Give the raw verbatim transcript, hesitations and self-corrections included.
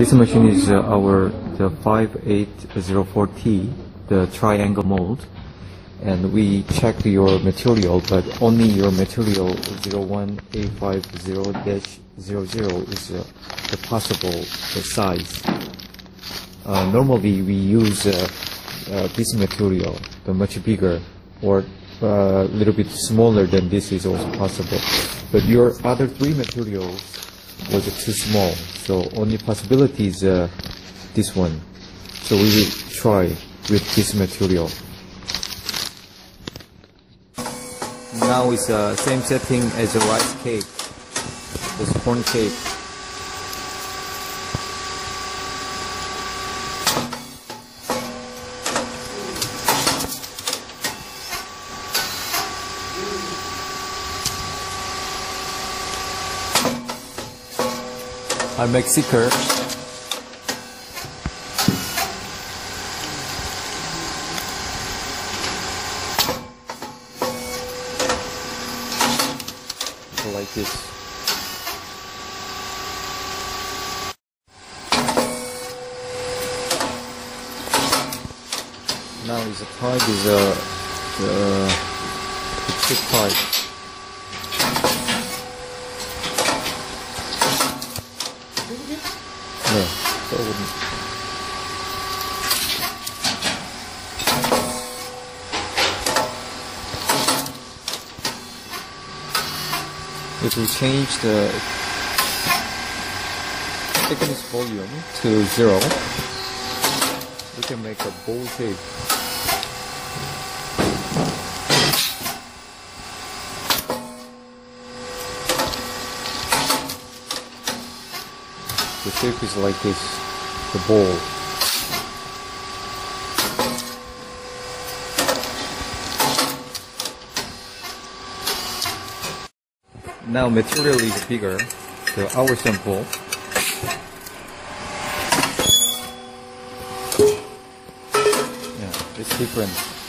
This machine is uh, our the five eight zero four T, the triangle mold, and we checked your material, but only your material zero one A five zero dash zero zero is uh, the possible the size. Uh, normally, we use uh, uh, this material, the much bigger, or a uh, little bit smaller than this is also possible. But your other three materials was uh, too small, so only possibility is uh, this one. So we will try with this material. Now it's the uh, same setting as a rice cake, this corn cake. I make thicker. Like this. Now is the pipe is a the thick pipe. No, that wouldn't. If we change the thickness volume to zero, we can make a bowl shape. The shape is like this, the ball. Now material is bigger, so our sample. Yeah, it's different.